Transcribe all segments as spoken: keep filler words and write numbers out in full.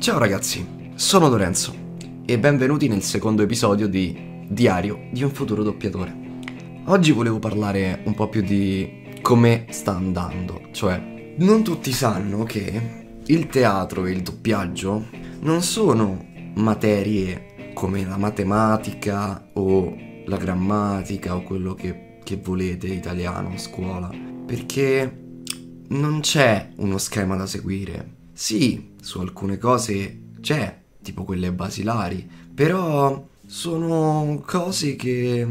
Ciao ragazzi, sono Lorenzo e benvenuti nel secondo episodio di Diario di un futuro doppiatore. Oggi volevo parlare un po' più di come sta andando, cioè non tutti sanno che il teatro e il doppiaggio non sono materie come la matematica o la grammatica o quello che, che volete, italiano, scuola, perché non c'è uno schema da seguire. Sì, su alcune cose c'è, tipo quelle basilari, però sono cose che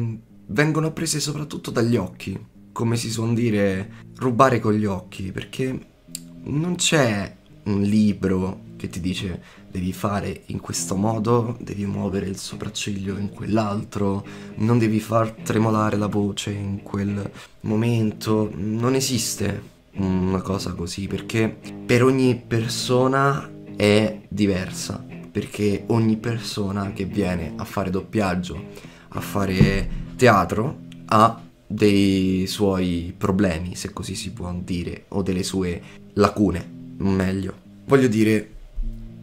vengono apprese soprattutto dagli occhi, come si suol dire, rubare con gli occhi, perché non c'è un libro che ti dice devi fare in questo modo, devi muovere il sopracciglio in quell'altro, non devi far tremolare la voce in quel momento, non esiste una cosa così, perché per ogni persona è diversa, perché ogni persona che viene a fare doppiaggio, a fare teatro, ha dei suoi problemi, se così si può dire, o delle sue lacune, meglio. Voglio dire,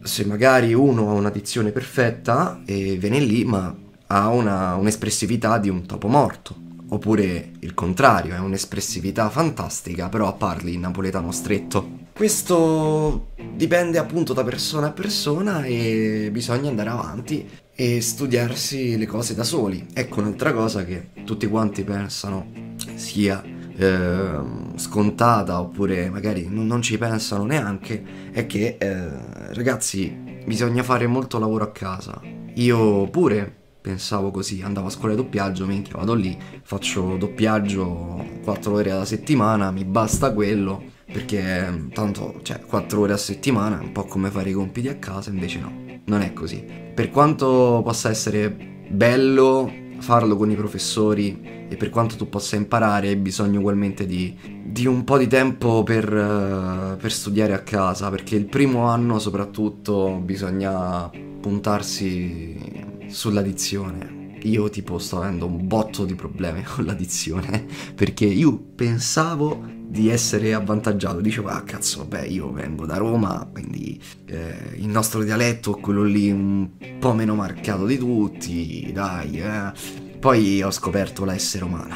se magari uno ha una dizione perfetta e viene lì ma ha una un'espressività di un topo morto, oppure il contrario, è un'espressività fantastica però parli in napoletano stretto. Questo dipende appunto da persona a persona e bisogna andare avanti e studiarsi le cose da soli. Ecco un'altra cosa che tutti quanti pensano sia eh, scontata, oppure magari non ci pensano neanche, è che eh, ragazzi, bisogna fare molto lavoro a casa. Io pure pensavo così, andavo a scuola di doppiaggio, minchia, vado lì, faccio doppiaggio quattro ore alla settimana, mi basta quello, perché tanto, cioè, quattro ore a settimana è un po' come fare i compiti a casa, invece no, non è così. Per quanto possa essere bello farlo con i professori e per quanto tu possa imparare, hai bisogno ugualmente di, di un po' di tempo per, uh, per studiare a casa, perché il primo anno soprattutto bisogna puntarsi sulla dizione. Io tipo sto avendo un botto di problemi con la dizione, perché io pensavo di essere avvantaggiato, dicevo ah cazzo vabbè, io vengo da Roma, quindi eh, il nostro dialetto è quello lì un po' meno marcato di tutti, dai eh. Poi ho scoperto la S romana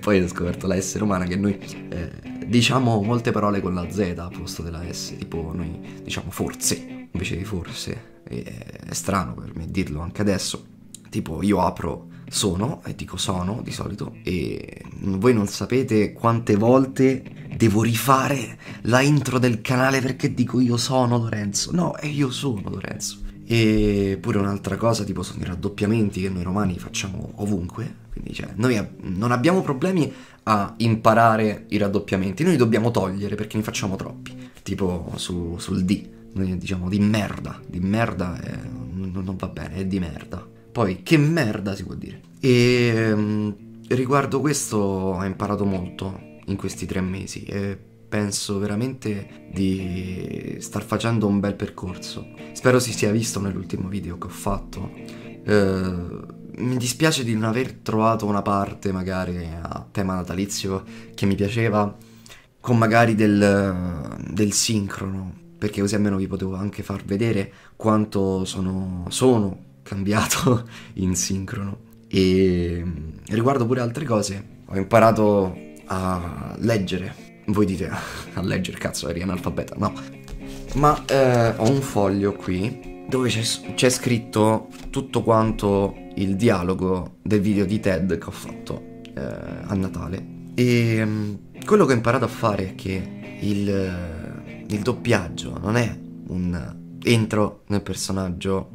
poi ho scoperto la S romana che noi eh, diciamo molte parole con la Z al posto della S, tipo noi diciamo forse invece di forse, è strano per me dirlo anche adesso, tipo io apro sono e dico sono di solito, e voi non sapete quante volte devo rifare la intro del canale perché dico io sono Lorenzo, no e io sono Lorenzo. E pure un'altra cosa, tipo sono i raddoppiamenti che noi romani facciamo ovunque, quindi cioè noi ab- non abbiamo problemi a imparare i raddoppiamenti, noi dobbiamo togliere perché ne facciamo troppi, tipo su, sul D. Noi diciamo di merda, di merda è, non, non va bene, è di merda. Poi che merda si può dire? E mh, riguardo questo ho imparato molto in questi tre mesi e penso veramente di star facendo un bel percorso. Spero si sia visto nell'ultimo video che ho fatto. Eh, mi dispiace di non aver trovato una parte magari a tema natalizio che mi piaceva, con magari del, del sincrono, perché così almeno vi potevo anche far vedere quanto sono, sono cambiato in sincrono. E riguardo pure altre cose, ho imparato a leggere. Voi dite, a leggere, cazzo, eri analfabeta, no. Ma eh, ho un foglio qui dove c'è scritto tutto quanto il dialogo del video di TED che ho fatto eh, a Natale. E quello che ho imparato a fare è che il... il doppiaggio non è un entro nel personaggio,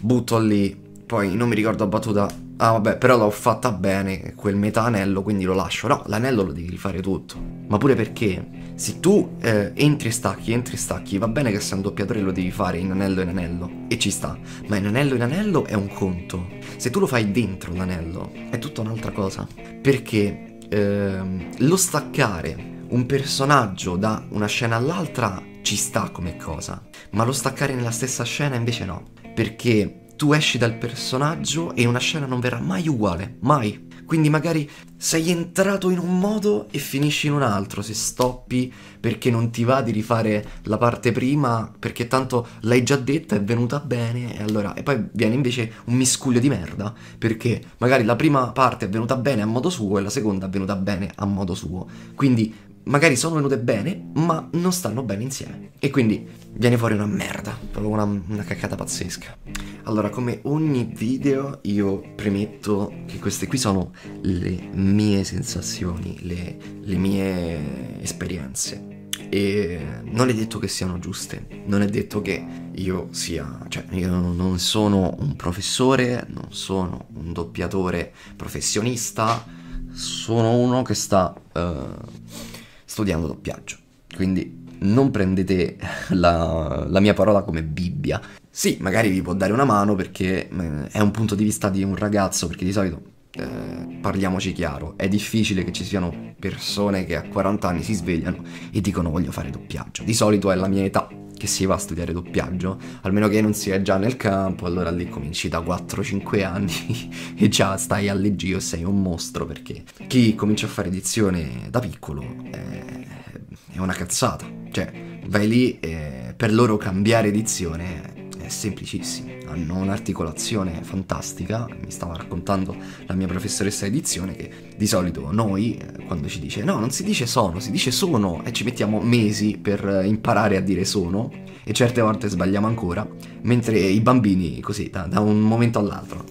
butto lì, poi non mi ricordo la battuta, ah vabbè però l'ho fatta bene quel metà anello quindi lo lascio, no, l'anello lo devi rifare tutto, ma pure perché se tu eh, entri e stacchi, entri e stacchi, va bene che sei un doppiatore lo devi fare in anello in anello e ci sta, ma in anello in anello è un conto, se tu lo fai dentro l'anello è tutta un'altra cosa, perché ehm, lo staccare un personaggio da una scena all'altra ci sta come cosa, ma lo staccare nella stessa scena invece no, perché tu esci dal personaggio e una scena non verrà mai uguale, mai. Quindi magari sei entrato in un modo e finisci in un altro, se stoppi perché non ti va di rifare la parte prima, perché tanto l'hai già detta, è venuta bene, e allora... E poi viene invece un miscuglio di merda, perché magari la prima parte è venuta bene a modo suo e la seconda è venuta bene a modo suo. Quindi magari sono venute bene, ma non stanno bene insieme. E quindi viene fuori una merda, proprio una, una caccata pazzesca. Allora, come ogni video io premetto che queste qui sono le mie sensazioni, le, le mie esperienze, e non è detto che siano giuste, non è detto che io sia, cioè io non sono un professore, non sono un doppiatore professionista, sono uno che sta uh, studiando doppiaggio, quindi non prendete la, la mia parola come Bibbia. Sì, magari vi può dare una mano perché è un punto di vista di un ragazzo, perché di solito, eh, parliamoci chiaro, è difficile che ci siano persone che a quaranta anni si svegliano e dicono voglio fare doppiaggio. Di solito è la mia età che si va a studiare doppiaggio, almeno che non si è già nel campo, allora lì cominci da quattro cinque anni e già stai al leggio e sei un mostro, perché chi comincia a fare edizione da piccolo è, è una cazzata. Cioè, vai lì e per loro cambiare edizione è semplicissimo. Hanno un'articolazione fantastica. Mi stava raccontando la mia professoressa edizione che di solito noi, quando ci dice no, non si dice sono, si dice sono, e ci mettiamo mesi per imparare a dire sono, e certe volte sbagliamo ancora, mentre i bambini così da, da un momento all'altro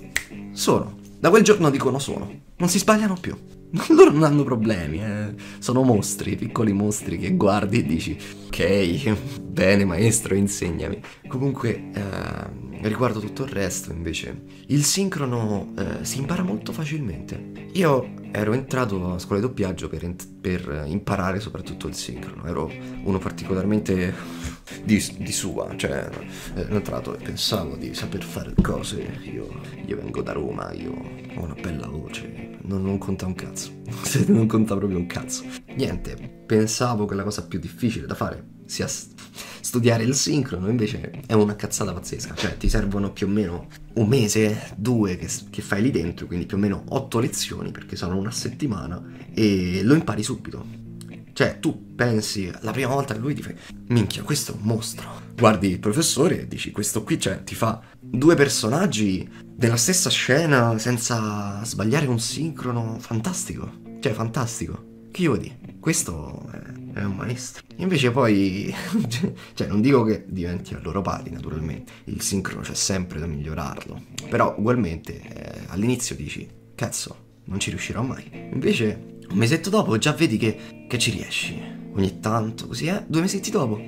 sono, da quel giorno dicono sono, non si sbagliano più. Loro non hanno problemi, eh. Sono mostri, piccoli mostri che guardi e dici ok, bene maestro, insegnami. Comunque, eh, riguardo tutto il resto invece, il sincrono eh, si impara molto facilmente. Io ero entrato a scuola di doppiaggio per, per imparare soprattutto il sincrono. Ero uno particolarmente di, di sua, cioè ero entrato e pensavo di saper fare cose. Io, io vengo da Roma, io ho una bella voce. Non, non conta un cazzo, non conta proprio un cazzo. Niente, pensavo che la cosa più difficile da fare sia studiare il sincrono, invece è una cazzata pazzesca. Cioè ti servono più o meno un mese, due che, che fai lì dentro, quindi più o meno otto lezioni, perché sono una settimana, e lo impari subito. Cioè tu pensi la prima volta che lui ti fa minchia, questo è un mostro, guardi il professore e dici questo qui, cioè ti fa due personaggi della stessa scena senza sbagliare un sincrono, fantastico, cioè fantastico, che io dico questo è un maestro. Invece poi cioè non dico che diventi al loro pari, naturalmente il sincrono c'è sempre da migliorarlo, però ugualmente eh, all'inizio dici cazzo non ci riuscirò mai, invece un mesetto dopo già vedi che, che ci riesci. Ogni tanto, così, eh? Due mesetti dopo,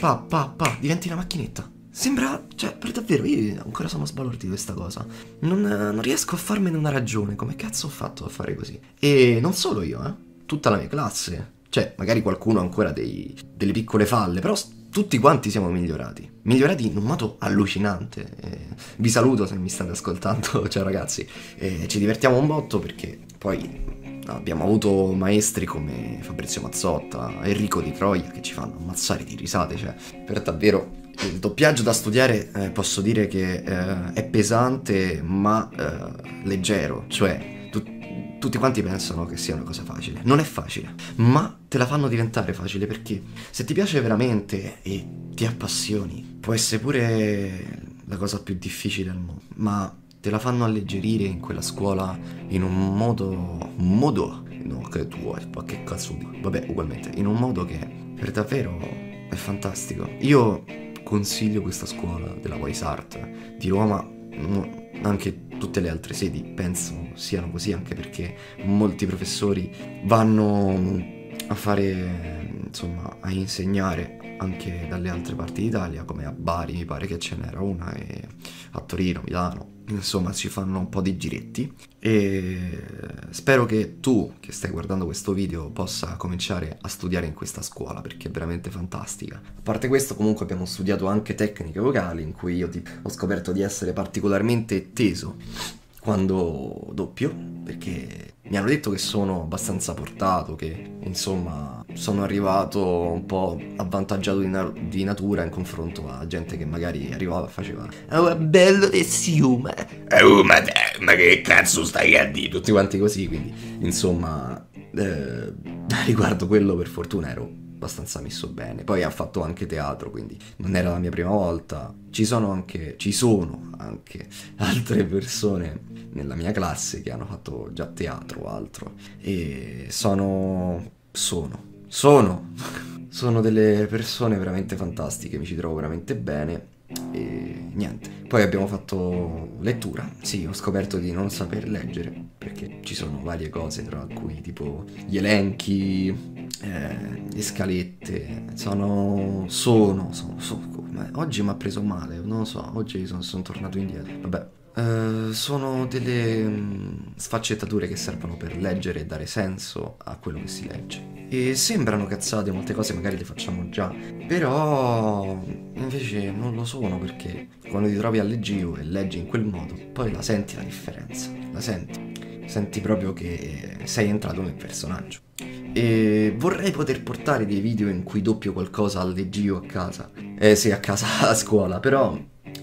pa, pa, pa, diventi una macchinetta. Sembra, cioè, per davvero, io ancora sono sbalordito di questa cosa. Non, non riesco a farmene una ragione, come cazzo ho fatto a fare così? E non solo io, eh? Tutta la mia classe. Cioè, magari qualcuno ha ancora dei, delle piccole falle, però tutti quanti siamo migliorati. Migliorati in un modo allucinante. Eh, vi saluto se mi state ascoltando, ciao ragazzi. Eh, ci divertiamo un botto perché poi... abbiamo avuto maestri come Fabrizio Mazzotta, Enrico Di Troia, che ci fanno ammazzare di risate, cioè, per davvero. Il doppiaggio da studiare eh, posso dire che eh, è pesante ma eh, leggero, cioè tu tutti quanti pensano che sia una cosa facile. Non è facile, ma te la fanno diventare facile, perché se ti piace veramente e ti appassioni, può essere pure la cosa più difficile al mondo, ma... te la fanno alleggerire in quella scuola in un modo, un modo, no che tu vuoi, ma che cazzo dico, vabbè ugualmente, in un modo che per davvero è fantastico. Io consiglio questa scuola della Voice Art di Roma, anche tutte le altre sedi penso siano così, anche perché molti professori vanno a fare, insomma, a insegnare anche dalle altre parti d'Italia, come a Bari mi pare che ce n'era una, e a Torino, Milano, insomma ci fanno un po' di giretti, e spero che tu che stai guardando questo video possa cominciare a studiare in questa scuola, perché è veramente fantastica. A parte questo, comunque abbiamo studiato anche tecniche vocali, in cui io ti ho scoperto di essere particolarmente teso quando doppio, perché mi hanno detto che sono abbastanza portato, che insomma sono arrivato un po' avvantaggiato di, na di natura in confronto a gente che magari arrivava e faceva oh, è bello, è siuma, è umade, ma che cazzo stai a dire? Tutti quanti così, quindi insomma, eh, riguardo quello per fortuna ero abbastanza messo bene. Poi ha fatto anche teatro, quindi non era la mia prima volta. Ci sono anche, ci sono anche altre persone nella mia classe che hanno fatto già teatro o altro, e sono, sono, sono, sono delle persone veramente fantastiche, mi ci trovo veramente bene. E niente, poi abbiamo fatto lettura. Sì, ho scoperto di non saper leggere, perché ci sono varie cose, tra cui tipo gli elenchi, eh, le scalette. Sono, sono, sono, sono ma oggi mi ha preso male, non lo so, oggi sono, sono tornato indietro. Vabbè, eh, sono delle mh, sfaccettature che servono per leggere e dare senso a quello che si legge. E sembrano cazzate, molte cose magari le facciamo già, però invece non lo sono, perché quando ti trovi a leggio e leggi in quel modo, poi la senti la differenza, la senti, senti proprio che sei entrato nel personaggio. E vorrei poter portare dei video in cui doppio qualcosa al leggio a casa, eh sì, a casa, a scuola, però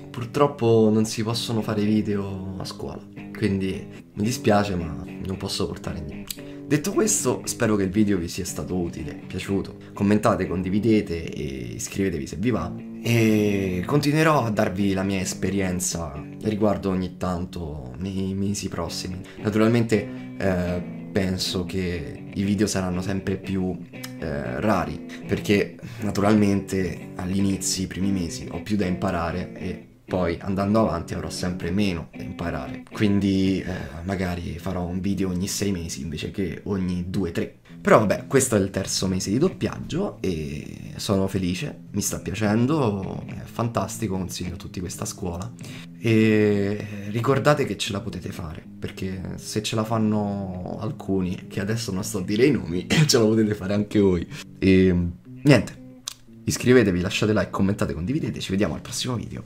purtroppo non si possono fare video a scuola, quindi mi dispiace, ma non posso portare niente. Detto questo, spero che il video vi sia stato utile, piaciuto, commentate, condividete e iscrivetevi se vi va, e continuerò a darvi la mia esperienza riguardo ogni tanto nei mesi prossimi. Naturalmente eh, penso che i video saranno sempre più eh, rari, perché naturalmente all'inizio, i primi mesi, ho più da imparare e poi andando avanti avrò sempre meno da imparare, quindi eh, magari farò un video ogni sei mesi invece che ogni due tre. Però vabbè, questo è il terzo mese di doppiaggio e sono felice, mi sta piacendo, è fantastico, consiglio a tutti questa scuola. E ricordate che ce la potete fare, perché se ce la fanno alcuni, che adesso non sto a dire i nomi, ce la potete fare anche voi. E niente, iscrivetevi, lasciate like, commentate, condividete, ci vediamo al prossimo video.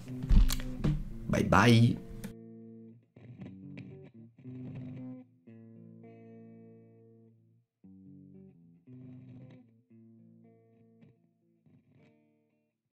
Bye bye!